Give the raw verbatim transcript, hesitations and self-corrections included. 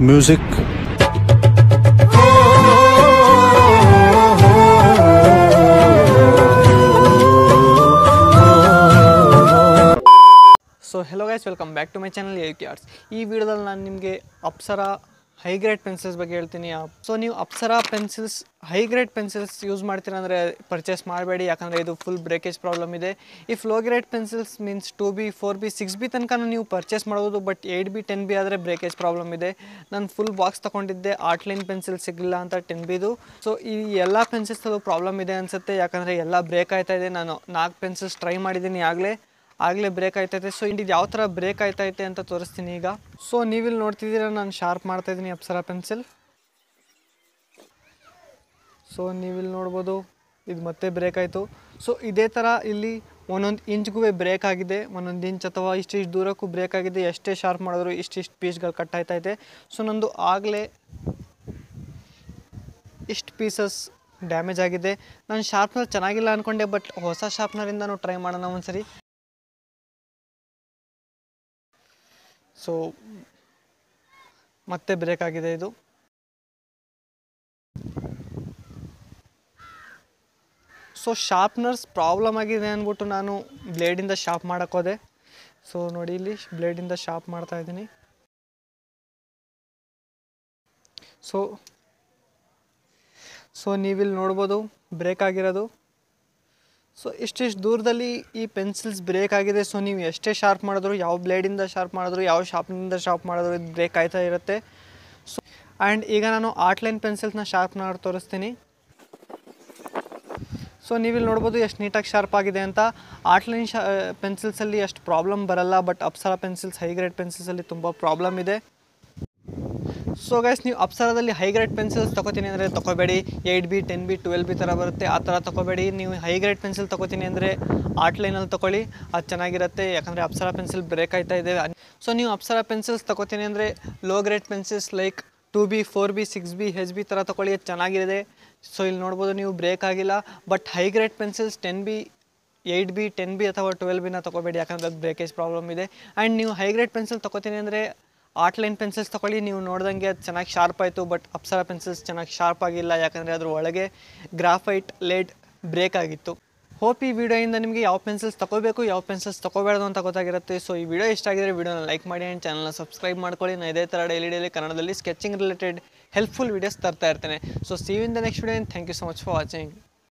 Music so hello guys welcome back to my channel आउक arts ಈ ವಿಡಿಯೋದಲ್ಲಿ ನಾನು ನಿಮಗೆ ಅಪ್ಸರಾ ಹೈ ಗ್ರೇಡ್ ಪೆನ್ಸಿಲ್ಸ್ ಬಗ್ಗೆ ಹೇಳ್ತೀನಿ ಸೋ ನೀವು Apsara pencils high grade pencils use ಮಾಡ್ತೀರಾ ಅಂದ್ರೆ ಪರ್ಚೇಸ್ ಮಾಡಬೇಡಿ ಯಾಕಂದ್ರೆ ಇದು ಫುಲ್ ಬ್ರೇಕೇಜ್ ಪ್ರಾಬ್ಲಮ್ ಇದೆ if low grade pencils means two B four B six B ತನಕ ನೀವು ಪರ್ಚೇಸ್ ಮಾಡಬಹುದು but eight B ten B ಆದರೆ ಬ್ರೇಕೇಜ್ ಪ್ರಾಬ್ಲಮ್ ಇದೆ ನಾನು ಫುಲ್ ಬಾಕ್ಸ್ ತಗೊಂಡಿದ್ದೆ ಆರ್ಟ್ಲೈನ್ ಪೆನ್ಸಿಲ್ ಸಿಗಲಿಲ್ಲ ಅಂತ ಟೆನ್ ಬಿ ದು ಸೋ ಈ ಎಲ್ಲಾ ಪೆನ್ಸಿಲ್ಸ್ ಅಲ್ಲಿ ಪ್ರಾಬ್ಲಮ್ ಇದೆ ಅನ್ಸುತ್ತೆ ಯಾಕಂದ್ರೆ ಎಲ್ಲಾ ಬ್ರೇಕ್ ಆಯ್ತಾ ಇದೆ ನಾನು ನಾಲ್ಕು ಪೆನ್ಸಿಲ್ಸ್ ಟ್ರೈ ಮಾಡಿದ್ದೀನಿ ಆಗಲೇ आगे ब्रेक आयता सो इंड यहाँ तर ब्रेक आयता अंत तोरस्तीनि सो नहीं नोड़ीर नान शार्पता अप्सरा पेन्सिल सो नहीं नोड़बू इत मत ब्रेक आयतु सो इे तर इनोंद इंचू ब्रेक आगे ओन इंच अथवा इष्टि दूरकू ब्रेक आगे एस्टे शार्पू इष्टि पीस कटाता सो नु आगे इष्ट पीसस् ಡ್ಯಾಮೇಜ್ ಆಗಿದೆ ನಾನು ಶಾರ್ಪನರ್ ಚೆನ್ನಾಗಿಲ್ಲ ಅನ್ಕೊಂಡೆ ಬಟ್ ಹೊಸ ಶಾರ್ಪನರ್ ಇಂದ ನಾನು ಟ್ರೈ ಮಾಡೋಣ ಒಂದ್ಸರಿ सो मत्ते ब्रेक आगिदे इदु सो शार्पनर्स प्रॉब्लम आगिदे अन्नबिट्टु नानु ब्लेड इंद शार्प माडक्के होदे सो नोडि इल्ली ब्लेड इंद शार्प माड्ता इदीनि सो सो नीवु इल्ली नोडबहुदु ब्रेक आगिरोदु सो इष्टिष्ट दूरदल्ली ई पेन्सिल्स ब्रेक आगिदे सो नीवु एष्टे शार्प माडिद्रू याव ब्लेड इंद शार्प माडिद्रू याव शार्पनिंद शार्प माडिद्रू इदु ब्रेक आय्ता इरुत्ते सो आंड ईग नानु आर्टलाइन पेन्सिल्स न शार्प माडि तोरिस्तीनि सो नीवु इल्ली नोडबहुदु एष्टु नीटागि शार्प आगिदे अंत आर्टलाइन पेन्सिल्स अल्ली एष्टु प्रॉब्लम बरल्ल but Apsara pencils high grade pencils अल्ली तुंबा प्रॉब्लम इदे सो गाइस ನೀವು ಅಪ್ಸರಾದಲ್ಲಿ ಹೈ ಗ್ರೇಡ್ ಪೆನ್ಸಿಲ್ಸ್ ತಗೋತೀನಿ ಅಂದ್ರೆ ತಗೋಬೇಡಿ eight B ten B twelve B ತರ ಬರುತ್ತೆ ಆ ತರ ತಗೋಬೇಡಿ ನೀವು ಹೈ ಗ್ರೇಡ್ ಪೆನ್ಸಿಲ್ ತಗೋತೀನಿ ಅಂದ್ರೆ ಆರ್ಟ್ ಲೈನ್ ಅಲ್ಲಿ ತಕೊಳ್ಳಿ ಅದು ಚೆನ್ನಾಗಿರುತ್ತೆ ಯಾಕಂದ್ರೆ ಅಪ್ಸರಾ ಪೆನ್ಸಿಲ್ ಬ್ರೇಕ್ ಆಯ್ತಾ ಇದೆ ಸೋ ನೀವು ಅಪ್ಸರಾ ಪೆನ್ಸಿಲ್ಸ್ ತಗೋತೀನಿ ಅಂದ್ರೆ low grade pencils like two B four B six B H B ತರ ತಕೊಳ್ಳಿ ಅದು ಚೆನ್ನಾಗಿದೆ ಸೋ ಇಲ್ಲಿ ನೋಡಬಹುದು ನೀವು ಬ್ರೇಕ್ ಆಗಿಲ್ಲ but high grade pencils ten B eight B ten B ಅಥವಾ ಟ್ವೆಲ್ವ್ ಬಿ ನ ತಗೋಬೇಡಿ ಯಾಕಂದ್ರೆ ಅದು ಬ್ರೇಕೇಜ್ ಪ್ರಾಬ್ಲಮ್ ಇದೆ ಅಂಡ್ ನೀವು ಹೈ ಗ್ರೇಡ್ ಪೆನ್ಸಿಲ್ ತಗೋತೀನಿ ಅಂದ್ರೆ आर्टलाइन पेन्सिल्स तकोळ्ळि नीवु नोडिदंगे अदु चेन्नागि शार्प आयितु बट अप्सरा पेन्सिल्स चेन्नागि शार्प आगिल्ल याकंद्रे अदर ओळगे ग्राफाइट लेड ब्रेक आगित्तु होप ई विडियो इंद निमगे याव पेन्सिल्स तकोबेकु याव पेन्सिल्स तकोबेडु अंत गोत्तागिरुत्ते सो ई विडियो इष्ट आगिद्रे विडियोन लाइक माडि अंड चैनल न सब्सक्राइब माड्कोळ्ळि नानु इदे ತರ ಡೈಲಿ ಡೈಲಿ ಕನ್ನಡದಲ್ಲಿ ಸ್ಕೆಚಿಂಗ್ ರಿಲೇಟೆಡ್ ಹೆಲ್ಪ್ಫುಲ್ ವಿಡಿಯೋಸ್ ತರ್ತಾ ಇರ್ತೀನಿ so see you in the next video and thank you so much for watching.